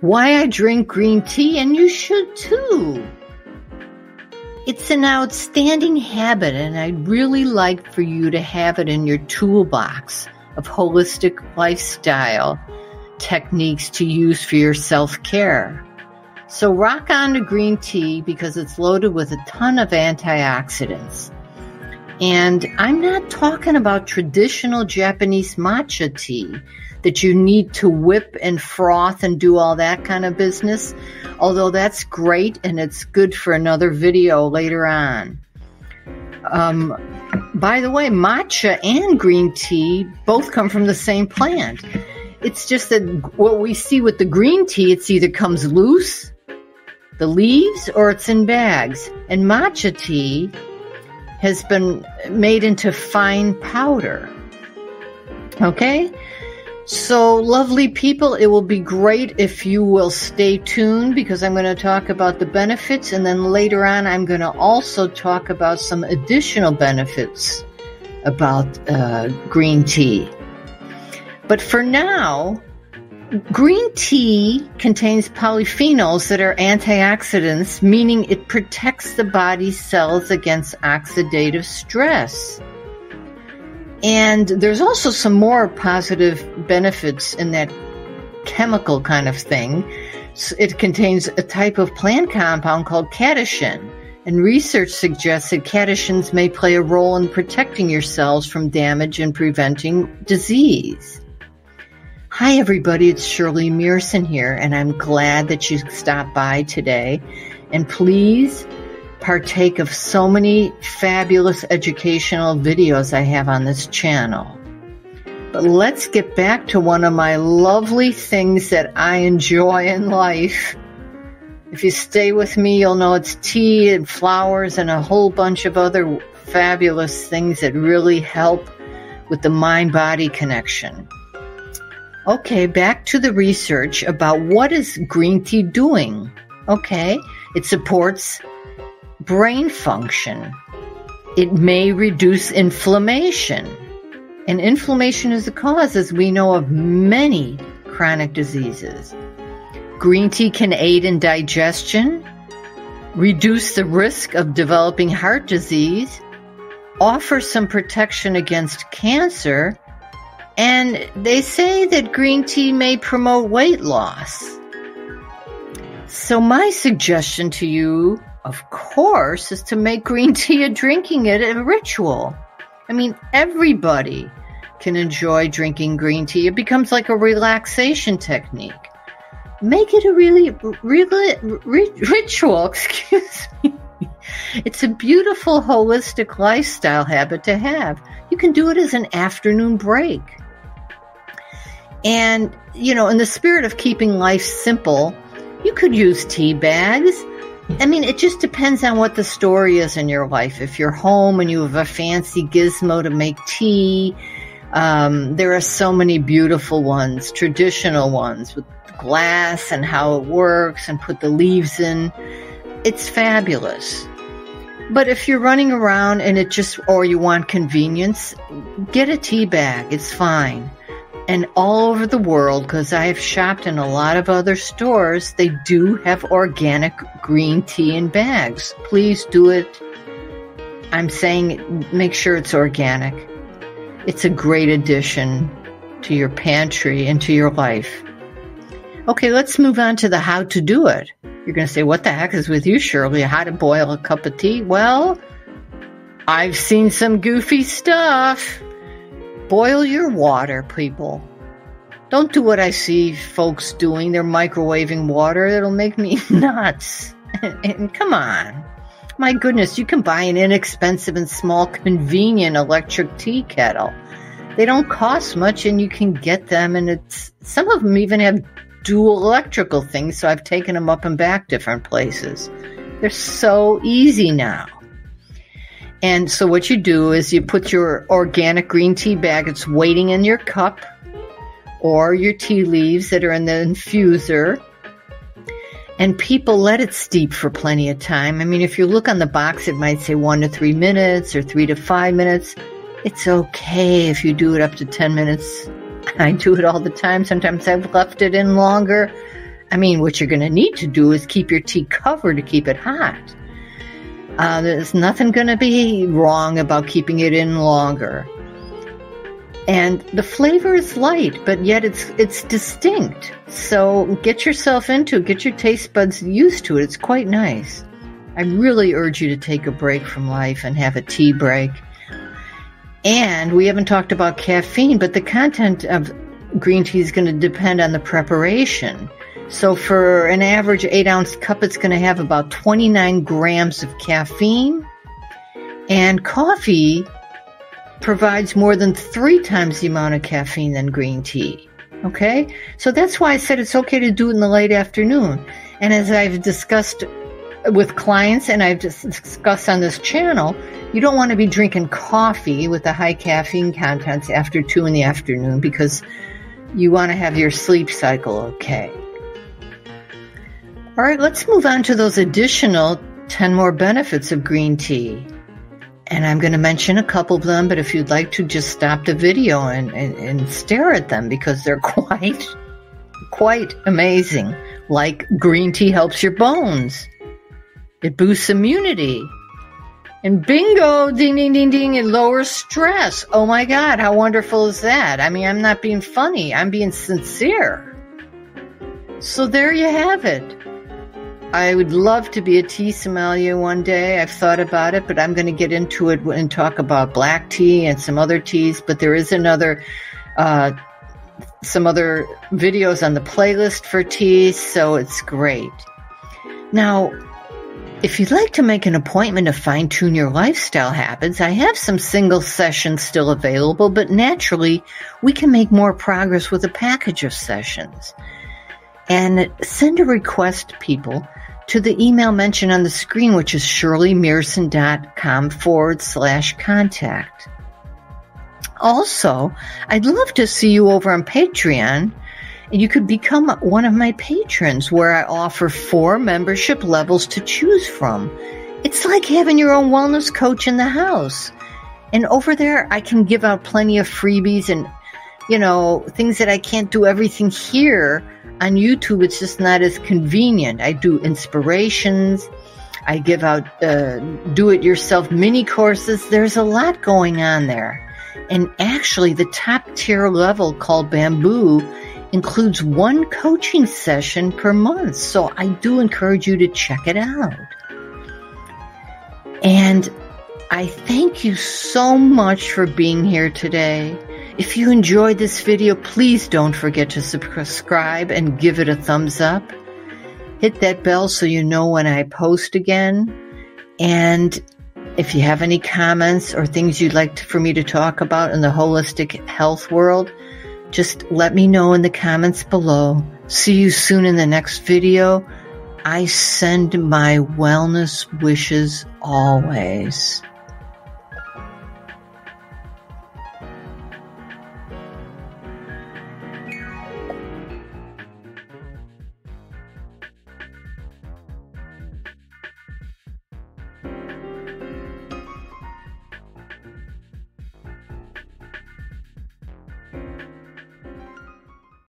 why I drink green tea, and you should too. It's an outstanding habit, and I'd really like for you to have it in your toolbox of holistic lifestyle techniques to use for your self-care. So rock on to green tea because it's loaded with a ton of antioxidants. And I'm not talking about traditional Japanese matcha tea that you need to whip and froth and do all that kind of business, although that's great and it's good for another video later on. By the way, matcha and green tea both come from the same plant. It's just that what we see with the green tea, it's either comes loose, the leaves, or it's in bags. And matcha tea has been made into fine powder. Okay? So, lovely people, it will be great if you will stay tuned because I'm going to talk about the benefits, and then later on I'm going to also talk about some additional benefits about green tea. But for now, green tea contains polyphenols that are antioxidants, meaning it protects the body's cells against oxidative stress. And there's also some more positive benefits in that chemical kind of thing. It contains a type of plant compound called catechin, and research suggests that catechins may play a role in protecting your cells from damage and preventing disease. Hi everybody, it's Shirley Meerson here, and I'm glad that you stopped by today. And please partake of so many fabulous educational videos I have on this channel. But let's get back to one of my lovely things that I enjoy in life. If you stay with me, you'll know it's tea and flowers and a whole bunch of other fabulous things that really help with the mind-body connection. Okay, back to the research about what is green tea doing. Okay, it supports brain function. It may reduce inflammation. And inflammation is the cause, as we know, of many chronic diseases. Green tea can aid in digestion, reduce the risk of developing heart disease, offer some protection against cancer, and they say that green tea may promote weight loss. So my suggestion to you, of course, is to make green tea a drinking it a ritual. I mean, everybody can enjoy drinking green tea. It becomes like a relaxation technique. Make it a ritual, excuse me. It's a beautiful holistic lifestyle habit to have. You can do it as an afternoon break. And, you know, in the spirit of keeping life simple, you could use tea bags. I mean, it just depends on what the story is in your life. If you're home and you have a fancy gizmo to make tea, there are so many beautiful ones, traditional ones with glass and how it works and put the leaves in. It's fabulous. But if you're running around and or you want convenience, get a tea bag. It's fine. And all over the world, because I have shopped in a lot of other stores, they do have organic green tea in bags. Please do it. I'm saying make sure it's organic. It's a great addition to your pantry and to your life. Okay, let's move on to the how to do it. You're going to say, what the heck is with you, Shirley? How to boil a cup of tea? Well, I've seen some goofy stuff. Boil your water, people. Don't do what I see folks doing. They're microwaving water. It'll make me nuts. And come on. My goodness, you can buy an inexpensive and small, convenient electric tea kettle. They don't cost much, and you can get them. And some of them even have dual electrical things, so I've taken them up and back different places. They're so easy now. And so what you do is you put your organic green tea bag, it's waiting in your cup, or your tea leaves that are in the infuser. And people let it steep for plenty of time. I mean, if you look on the box, it might say 1 to 3 minutes or 3 to 5 minutes. It's okay if you do it up to 10 minutes. I do it all the time. Sometimes I've left it in longer. I mean, what you're going to need to do is keep your tea covered to keep it hot. There's nothing going to be wrong about keeping it in longer. And the flavor is light, but yet it's distinct. So get your taste buds used to it. It's quite nice. I really urge you to take a break from life and have a tea break. And we haven't talked about caffeine, but the content of green tea is going to depend on the preparation. So for an average 8-ounce cup, it's going to have about 29 grams of caffeine. And coffee provides more than 3 times the amount of caffeine than green tea. Okay? So that's why I said it's okay to do it in the late afternoon. And as I've discussed with clients and I've discussed on this channel, you don't want to be drinking coffee with the high caffeine contents after 2 in the afternoon because you want to have your sleep cycle okay. All right, let's move on to those additional 10 more benefits of green tea. And I'm going to mention a couple of them, but if you'd like to, just stop the video and stare at them because they're quite amazing. Like, green tea helps your bones. It boosts immunity. And bingo, ding, ding, ding, ding, it lowers stress. Oh my God, how wonderful is that? I mean, I'm not being funny. I'm being sincere. So there you have it. I would love to be a tea sommelier one day. I've thought about it, but I'm going to get into it and talk about black tea and some other teas. But there is some other videos on the playlist for tea, so it's great. Now, if you'd like to make an appointment to fine-tune your lifestyle habits, I have some single sessions still available, but naturally, we can make more progress with a package of sessions. And send a request, people, to the email mentioned on the screen, which is shirleymeerson.com/contact. Also, I'd love to see you over on Patreon, and you could become one of my patrons, where I offer 4 membership levels to choose from. It's like having your own wellness coach in the house. And over there, I can give out plenty of freebies and, you know, things that I can't do everything here. On YouTube, it's just not as convenient. I do inspirations. I give out do-it-yourself mini courses. There's a lot going on there. And actually, the top-tier level called Bamboo includes 1 coaching session per month. So I do encourage you to check it out. And I thank you so much for being here today. If you enjoyed this video, please don't forget to subscribe and give it a thumbs up. Hit that bell so you know when I post again. And if you have any comments or things you'd like for me to talk about in the holistic health world, just let me know in the comments below. See you soon in the next video. I send my wellness wishes always.